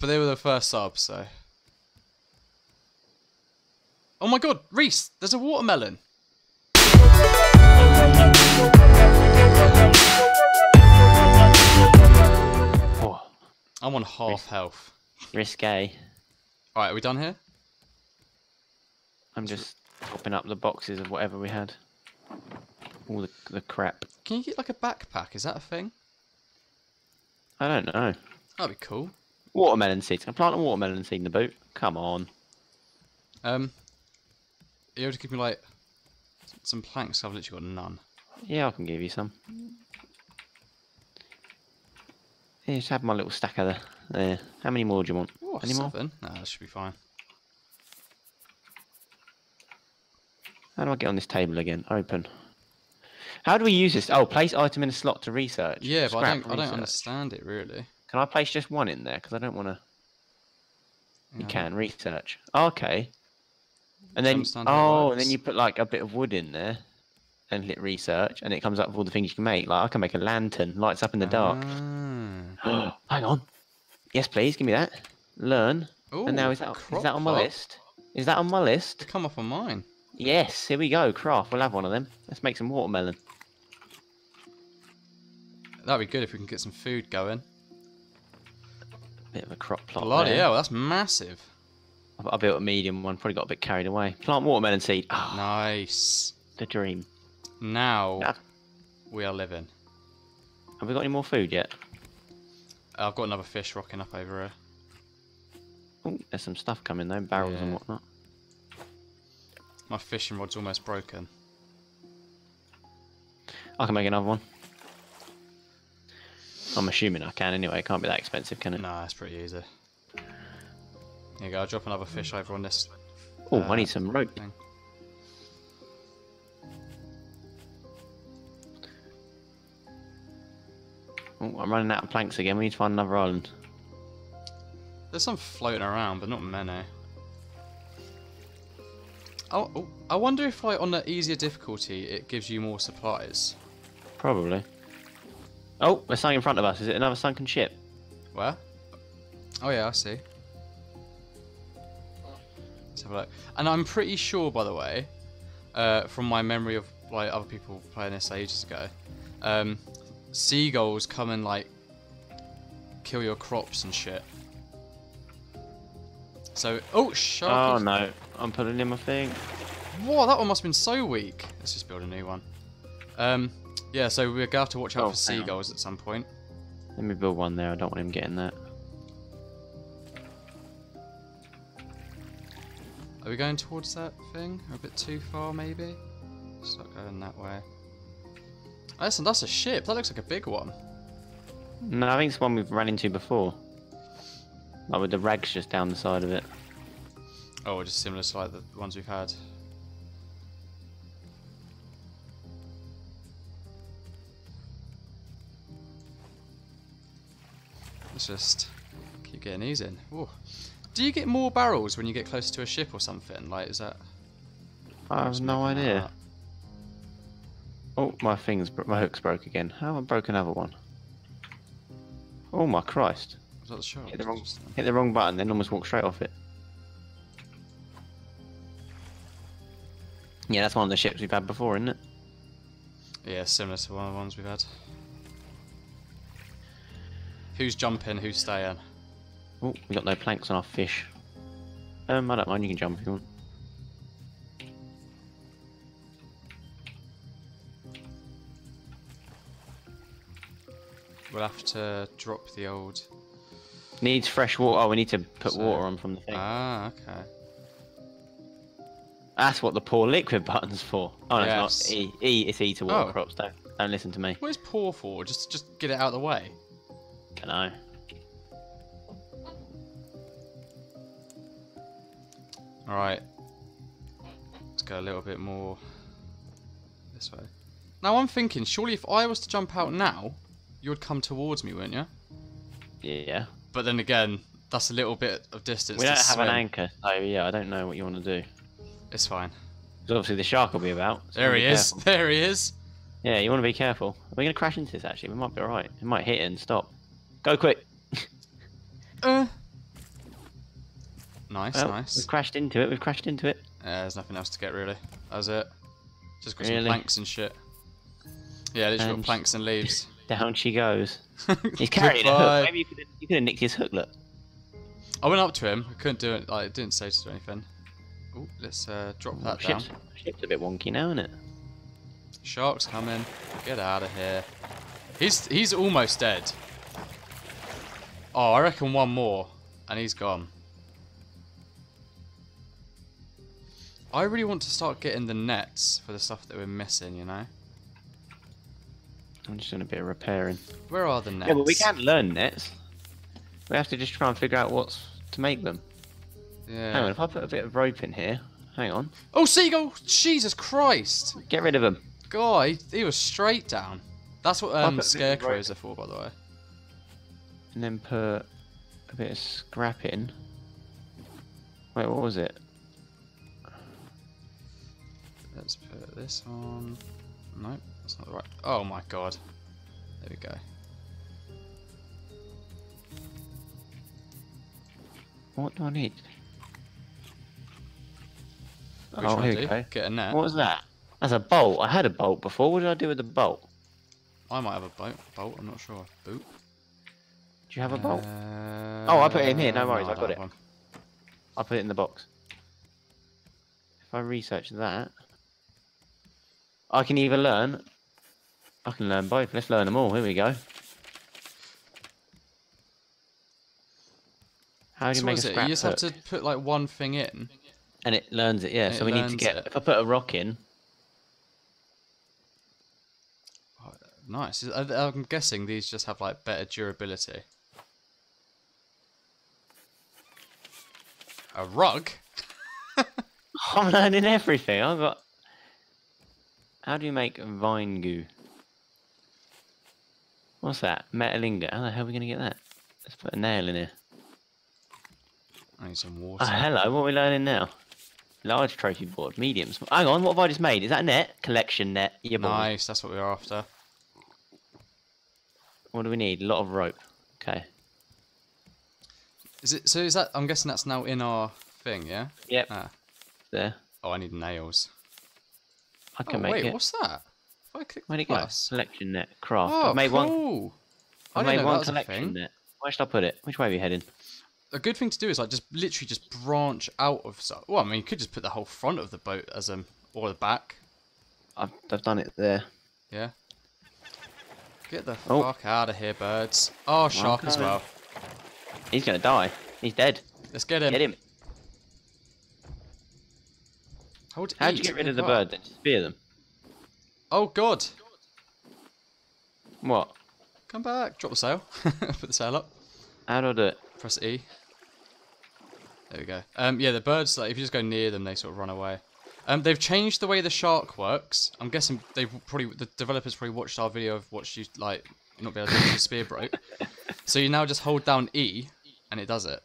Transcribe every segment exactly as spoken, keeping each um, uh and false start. But they were the first sub, so. Oh my god, Reese, there's a watermelon. Oh, I'm on half Ris health. Risque. Alright, are we done here? I'm just popping up the boxes of whatever we had. All the, the crap. Can you get like a backpack? Is that a thing? I don't know. That'd be cool. Watermelon seeds. Can I plant a watermelon seed in the boot? Come on. Um, you able to give me like some planks? I've literally got none. Yeah, I can give you some. Yeah, just have my little stack of there. How many more do you want? Ooh, Any seven? more? No, that should be fine. How do I get on this table again? Open. How do we use this? Oh, place item in a slot to research. Yeah, Scrap but I don't, I don't understand it really. Can I place just one in there? Because I don't want to. You yeah. can research. Oh, okay. And then oh, and then you put like a bit of wood in there, and hit research, and it comes up with all the things you can make. Like I can make a lantern, lights up in the dark. Ah. Hang on. Yes, please give me that. Learn. Ooh, and now is that is that on my list? Is that on my list? Come up on mine. Yes. Here we go. Craft. We'll have one of them. Let's make some watermelon. That'd be good if we can get some food going. Bit of a crop plot. Bloody hell, that's massive. I built a medium one, probably got a bit carried away. Plant watermelon seed. Oh, nice. The dream. Now Dad. we are living. Have we got any more food yet? I've got another fish rocking up over here. Oh, there's some stuff coming though, barrels yeah. and whatnot. My fishing rod's almost broken. I can make another one. I'm assuming I can anyway, it can't be that expensive, can it? Nah, it's pretty easy. There you go, I'll drop another fish over on this. Oh, uh, I need some rope. Thing. Oh, I'm running out of planks again, we need to find another island. There's some floating around, but not many. Oh, oh, I wonder if like on the easier difficulty it gives you more supplies. Probably. Oh, there's something in front of us. Is it another sunken ship? Where? Oh yeah, I see. Let's have a look. And I'm pretty sure, by the way, uh, from my memory of like other people playing this ages ago, um, seagulls come and like kill your crops and shit. So, oh shit! Oh no, I'm putting in my thing. Whoa, that one must have been so weak. Let's just build a new one. Um. Yeah, so we're going to have to watch out oh, for seagulls at some point. Let me build one there, I don't want him getting that. Are we going towards that thing? Or a bit too far, maybe? It's not going that way. Oh, listen, that's a ship, that looks like a big one. No, I think it's one we've run into before. Like with the rags just down the side of it. Oh, just similar to like the ones we've had. Let's just keep getting these in. Ooh. Do you get more barrels when you get closer to a ship or something? Like, is that? I have no idea. Oh, my thing's my hook's broke again. How have I broke another one? Oh my Christ! Was that the shot? Hit the wrong, hit the wrong button, then almost walked straight off it. Yeah, that's one of the ships we've had before, isn't it? Yeah, similar to one of the ones we've had. Who's jumping? Who's staying? Oh, we got no planks on our fish. Um, I don't mind. You can jump if you want. We'll have to drop the old. Needs fresh water. Oh, we need to put so... water on from the thing. Ah, okay. That's what the pour liquid button's for. Oh, no, yes. It's not E. E. It's E to water oh. crops. Don't don't listen to me. What is pour for? Just just get it out of the way. I know. Alright. Let's go a little bit more this way. Now I'm thinking, surely if I was to jump out now, you would come towards me, wouldn't you? Yeah. But then again, that's a little bit of distance. We don't to have swim. an anchor, so yeah, I don't know what you want to do. It's fine. Because obviously the shark will be about. So there he is, careful. there he is. Yeah, you want to be careful. Are we going to crash into this actually? We might be alright. It might hit it and stop. Go quick! uh, Nice, well, nice. We've crashed into it, we've crashed into it. Yeah, there's nothing else to get really. That's it. Just got really? some planks and shit. Yeah, literally got planks and leaves. Down she goes. He's carrying a hook. Maybe you could have, you could have nicked his hook, look. I went up to him. I couldn't do it. Like, it didn't say to do anything. Ooh, let's uh, drop Ooh, that ship's, down. Ship's a bit wonky now, isn't it? Shark's coming. Get out of here. He's he's almost dead. Oh, I reckon one more, and he's gone. I really want to start getting the nets for the stuff that we're missing, you know? I'm just doing a bit of repairing. Where are the nets? Yeah, but we can learn nets. We have to just try and figure out what's to make them. Yeah. Hang on, if I put a bit of rope in here... Hang on. Oh, seagull! Jesus Christ! Get rid of him. God, he, he was straight down. That's what um, scarecrows are for, by the way. And then put a bit of scrap in. Wait, what was it? Let's put this on. Nope, that's not the right. Oh my god. There we go. What do I need? Which oh, here we go. Get a net. What was that? That's a bolt. I had a bolt before. What did I do with the bolt? I might have a bolt. Bolt. I'm not sure. Boot. Do you have a bolt? Uh, oh, I put it in here. No worries. No, I, I got it. One. I put it in the box. If I research that, I can either learn. I can learn both. Let's learn them all. Here we go. How do so you make a scrap? You just hook? have to put like one thing in. And it learns it, yeah. It so we need to get. It. If I put a rock in. Oh, nice. I'm guessing these just have like better durability. A rug. I'm learning everything. I've got. How do you make vine goo? What's that? Metal ingot. How the hell are we gonna get that? Let's put a nail in here. I need some water. Oh, hello. What are we learning now? Large trophy board, medium. Hang on, what have I just made? Is that a net? Collection net. You're nice, born. That's what we are after. What do we need? A lot of rope. Okay. Is it? So is that? I'm guessing that's now in our thing, yeah. Yep. Ah. There. Oh, I need nails. I can oh, make wait, it. Wait, what's that? If I click Where'd it go? Collection net, craft. Oh, I made cool. one. I, I made know one collection net. Where should I put it? Which way are we heading? A good thing to do is like just literally just branch out of stuff. Well, I mean, you could just put the whole front of the boat as um or the back. I've I've done it there. Yeah. Get the oh. fuck out of here, birds. Oh, shark as well. He's gonna die. He's dead. Let's get him. Get him. Hold How'd you get rid of the bird? Then spear them. Oh god. What? Come back. Drop the sail. Put the sail up. How do I do it? Press E. There we go. Um, yeah, the birds, like, if you just go near them, they sort of run away. Um, they've changed the way the shark works. I'm guessing they've probably, the developers probably watched our video of watched you, like, not be able to do the spear broke. So you now just hold down E, and it does it.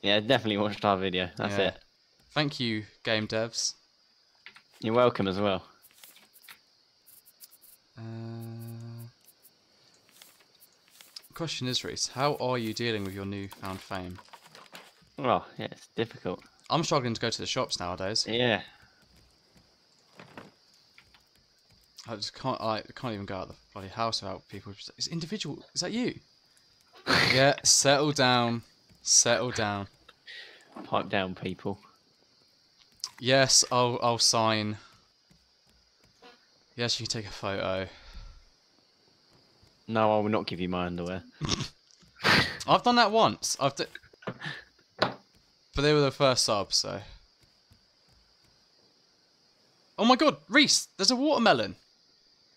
Yeah, definitely watched our video. That's yeah. it. Thank you, game devs. You're welcome as well. Uh... Question is, Reese, how are you dealing with your newfound fame? Well, yeah, it's difficult. I'm struggling to go to the shops nowadays. Yeah. I just can't. I can't even go out of the bloody house without people. It's individual. Is that you? Yeah. Settle down. Settle down. Pipe down, people. Yes, I'll. I'll sign. Yes, you can take a photo. No, I will not give you my underwear. I've done that once. I've d But they were the first sub, so... Oh my god, Reese, there's a watermelon!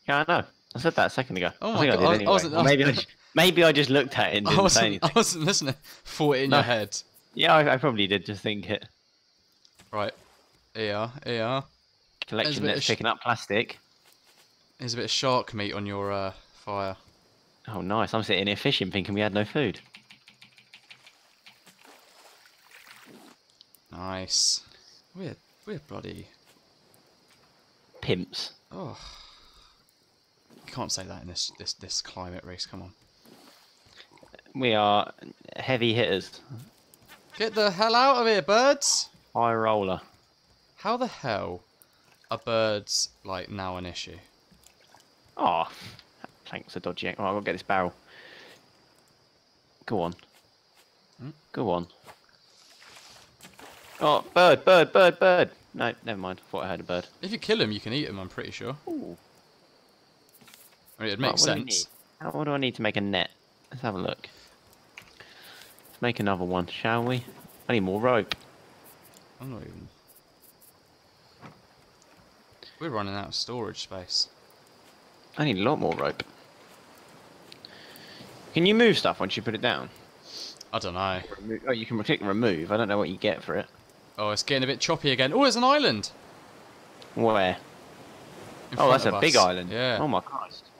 Yeah, I know. I said that a second ago. Oh my I think god, I did I was, anyway. I maybe, I just, maybe I just looked at it and didn't I wasn't, say anything. I wasn't listening. Thought it in no. your head. Yeah, I, I probably did just think it. Right. E R, E R. Collection that's picking up plastic. There's a bit of shark meat on your uh, fire. Oh, nice. I'm sitting here fishing thinking we had no food. Nice. We're, we're bloody... pimps. Oh. You can't say that in this, this, this climate race. Come on. We are heavy hitters. Get the hell out of here, birds! High roller. How the hell are birds, like, now an issue? Oh, that plank's a dodgy... Right, I've got to get this barrel. Go on. Hmm? Go on. Oh, bird, bird, bird, bird! No, never mind. I thought I heard a bird. If you kill him, you can eat him, I'm pretty sure. Ooh. I mean, it'd make right, sense. What do, How, what do I need to make a net? Let's have a look. Let's make another one, shall we? I need more rope. I'm not even... We're running out of storage space. I need a lot more rope. Can you move stuff once you put it down? I don't know. Remo oh, you can click remove. I don't know what you get for it. Oh, it's getting a bit choppy again. Oh, there's an island! Where? Oh, that's a big island. Yeah. Oh my Christ.